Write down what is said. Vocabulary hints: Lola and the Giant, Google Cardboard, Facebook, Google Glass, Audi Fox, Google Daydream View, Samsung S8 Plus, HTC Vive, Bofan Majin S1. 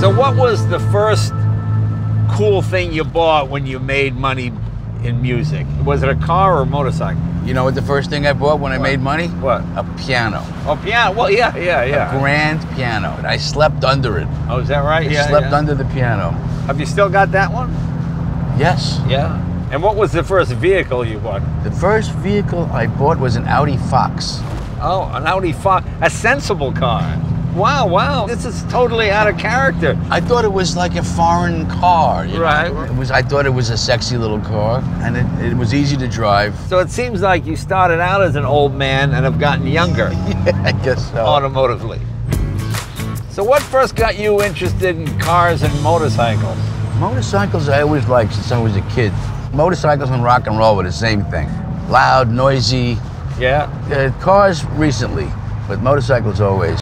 So what was the first cool thing you bought when you made money in music? Was it a car or a motorcycle? You know what the first thing I bought when I made money? What? A piano. Oh, piano. Well, yeah. A grand piano. I slept under it. Oh, is that right? Yeah, I slept under the piano. Have you still got that one? Yes. Yeah. And what was the first vehicle you bought? The first vehicle I bought was an Audi Fox. Oh, an Audi Fox. A sensible car. Wow, wow. This is totally out of character. I thought it was like a foreign car. Right. I thought it was a sexy little car, and it was easy to drive. So it seems like you started out as an old man and have gotten younger. Yeah, I guess so. Automotively. So what first got you interested in cars and motorcycles? Motorcycles I always liked since I was a kid. Motorcycles and rock and roll were the same thing. Loud, noisy. Yeah. Cars recently, but motorcycles always.